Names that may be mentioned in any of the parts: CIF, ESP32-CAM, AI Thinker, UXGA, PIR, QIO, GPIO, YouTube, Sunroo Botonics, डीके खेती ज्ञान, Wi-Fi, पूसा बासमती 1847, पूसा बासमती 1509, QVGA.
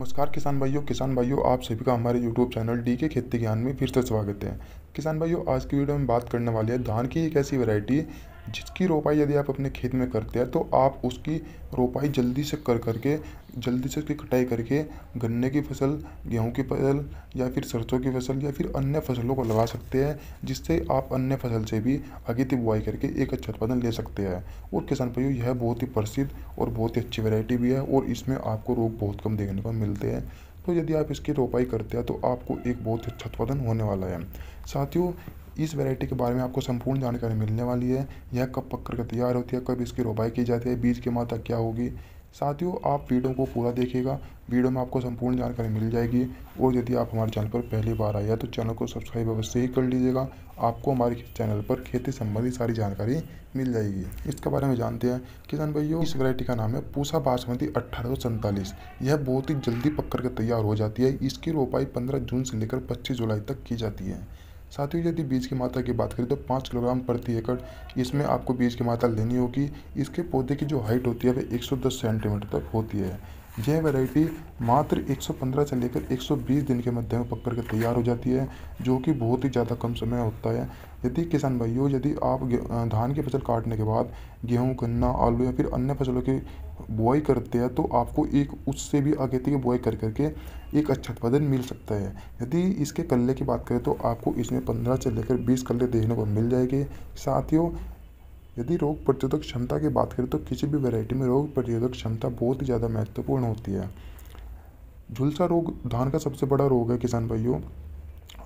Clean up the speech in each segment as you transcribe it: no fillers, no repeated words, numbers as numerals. नमस्कार किसान भाइयों, आप सभी का हमारे YouTube चैनल डीके खेती ज्ञान में फिर से स्वागत है। किसान भाइयों, आज की वीडियो में बात करने वाले हैं धान की एक ऐसी वैरायटी जिसकी रोपाई यदि आप अपने खेत में करते हैं तो आप उसकी रोपाई जल्दी से उसकी कटाई करके गन्ने की फसल, गेहूं की फसल या फिर सरसों की फसल या फिर अन्य फसलों को लगा सकते हैं, जिससे आप अन्य फसल से भी आगे की बुआई करके एक अच्छा उत्पादन ले सकते हैं। और किसान भाइयों, यह बहुत ही प्रसिद्ध और बहुत ही अच्छी वैरायटी भी है और इसमें आपको रोग बहुत कम देखने को मिलते हैं। तो यदि आप इसकी रोपाई करते हैं तो आपको एक बहुत अच्छा उत्पादन होने वाला है। साथियों, इस वैरायटी के बारे में आपको संपूर्ण जानकारी मिलने वाली है। यह कब पक कर तैयार होती है, कब इसकी रोपाई की जाती है, बीज की मात्रा क्या होगी। साथियों, आप वीडियो को पूरा देखिएगा, वीडियो में आपको संपूर्ण जानकारी मिल जाएगी। और यदि आप हमारे चैनल पर पहली बार आए हैं तो चैनल को सब्सक्राइब अवश्य ही कर लीजिएगा। आपको हमारे चैनल पर खेती संबंधी सारी जानकारी मिल जाएगी। इसके बारे में जानते हैं किसान भाइयों। इस वैरायटी का नाम है पूसा बासमती 1847। यह बहुत ही जल्दी पक कर तैयार हो जाती है। इसकी रोपाई 15 जून से लेकर 25 जुलाई तक की जाती है। साथियों, यदि बीज की मात्रा की बात करें तो 5 किलोग्राम प्रति एकड़ इसमें आपको बीज की मात्रा लेनी होगी। इसके पौधे की जो हाइट होती है वह 110 सेंटीमीटर तक होती है। यह वैरायटी मात्र 115 से लेकर 120 दिन के मध्य में पक कर के तैयार हो जाती है, जो कि बहुत ही ज़्यादा कम समय होता है। यदि किसान भाइयों, यदि आप धान की फसल काटने के बाद गेहूं, गन्ना, आलू या फिर अन्य फसलों की बुआई करते हैं तो आपको एक उससे भी आगे की बुआई कर करके एक अच्छा उत्पादन मिल सकता है। यदि इसके कल्ले की बात करें तो आपको इसमें 15 से लेकर 20 कल्ले देखने को मिल जाएंगे। साथियों, यदि रोग प्रतिरोधक क्षमता की बात करें तो किसी भी वैरायटी में रोग प्रतिरोधक क्षमता बहुत ही ज़्यादा महत्वपूर्ण होती है। झुलसा रोग धान का सबसे बड़ा रोग है। किसान भाइयों,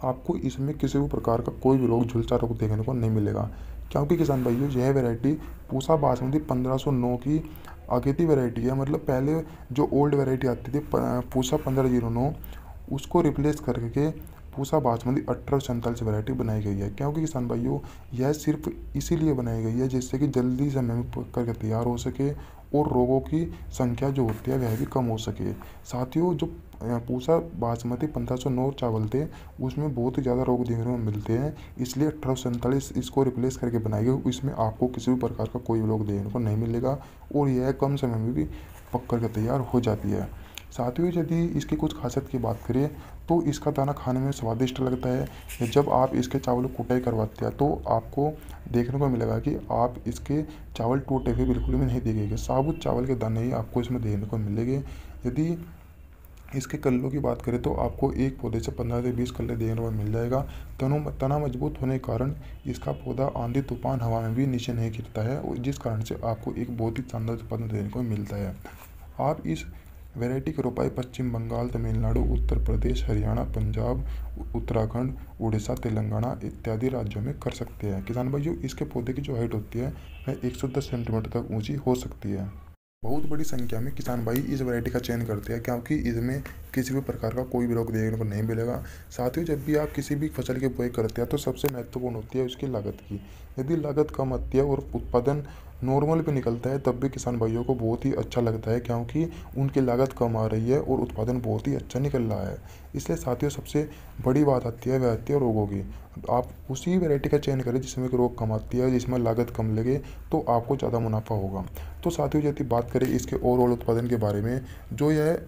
आपको इसमें किसी भी प्रकार का कोई भी रोग, झुलसा रोग देखने को नहीं मिलेगा, क्योंकि किसान भाइयों यह वैरायटी पूसा बासमती 1509 की आगेती वैरायटी है। मतलब पहले जो ओल्ड वैरायटी आती थी पूसा 1509, उसको रिप्लेस करके पूसा बासमती 1847 वैरायटी बनाई गई है। क्योंकि किसान भाइयों, यह सिर्फ इसीलिए बनाई गई है जिससे कि जल्दी समय में पक करके तैयार हो सके और रोगों की संख्या जो होती है वह भी कम हो सके। साथियों, जो पूसा बासमती 1509 चावल थे उसमें बहुत ही ज़्यादा रोग देखने को मिलते हैं, इसलिए 1847 इसको रिप्लेस करके बनाई गई। इसमें आपको किसी भी प्रकार का कोई रोग देखने को नहीं मिलेगा और यह कम समय में भी पक करके तैयार हो जाती है। साथियों, यदि इसकी कुछ खासियत की बात करें तो इसका दाना खाने में स्वादिष्ट लगता है। जब आप इसके चावल कुटाई करवाते हैं तो आपको देखने को मिलेगा कि आप इसके चावल टूटे हुए बिल्कुल भी नहीं दिखेंगे, साबुत चावल के दाने ही आपको इसमें देखने को मिलेंगे। यदि इसके कल्लों की बात करें तो आपको एक पौधे से 15 से 20 कल्ले देखने को मिल जाएगा। तना मजबूत होने के कारण इसका पौधा आंधी तूफान हवा में भी नीचे नहीं गिरता है, जिस कारण से आपको एक बहुत ही शानदार उत्पादन देखने को मिलता है। आप इस वैरायटी की रोपाई पश्चिम बंगाल, तमिलनाडु, उत्तर प्रदेश, हरियाणा, पंजाब, उत्तराखंड, उड़ीसा, तेलंगाना इत्यादि राज्यों में कर सकते हैं। किसान भाइयों, इसके पौधे की जो हाइट होती है वह 110 सेंटीमीटर तक ऊंची हो सकती है। बहुत बड़ी संख्या में किसान भाई इस वैरायटी का चयन करते हैं, क्योंकि इसमें किसी भी प्रकार का कोई भी रोग देखने को नहीं मिलेगा। साथियों, जब भी आप किसी भी फसल की बुआई करते हैं तो सबसे महत्वपूर्ण होती है उसकी लागत की। यदि लागत कम आती है और उत्पादन नॉर्मल पे निकलता है तब भी किसान भाइयों को बहुत ही अच्छा लगता है, क्योंकि उनकी लागत कम आ रही है और उत्पादन बहुत ही अच्छा निकल रहा है। इसलिए साथियों, सबसे बड़ी बात आती है वह आती है रोगों की। आप उसी वैरायटी का चयन करें जिसमें रोग कम आती है, जिसमें लागत कम लगे, तो आपको ज़्यादा मुनाफा होगा। तो साथियों, यदि बात करें इसके ओवरऑल उत्पादन के बारे में, जो यह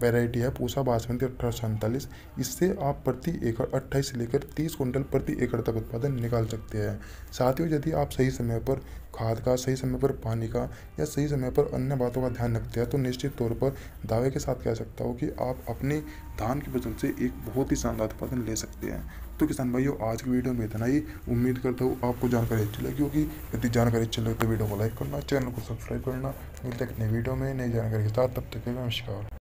वैरायटी है पूसा बासमती 1847, इससे आप प्रति एकड़ 28 से लेकर 30 कुंटल प्रति एकड़ तक उत्पादन निकाल सकते हैं। साथियों, यदि आप सही समय पर खाद का, सही समय पर पानी का या सही समय पर अन्य बातों का ध्यान रखते हैं तो निश्चित तौर पर दावे के साथ कह सकता हूँ कि आप अपने धान की फसल से एक बहुत ही शानदार उत्पादन ले सकते हैं। तो किसान भाइयों, आज की वीडियो में इतना ही। उम्मीद करता हूँ आपको जानकारी अच्छी लगी होगी। यदि जानकारी अच्छी लगी तो वीडियो को लाइक करना, चैनल को सब्सक्राइब करना। मिलते हैं नई वीडियो में नई जानकारी के साथ, तब तक के लिए नमस्कार।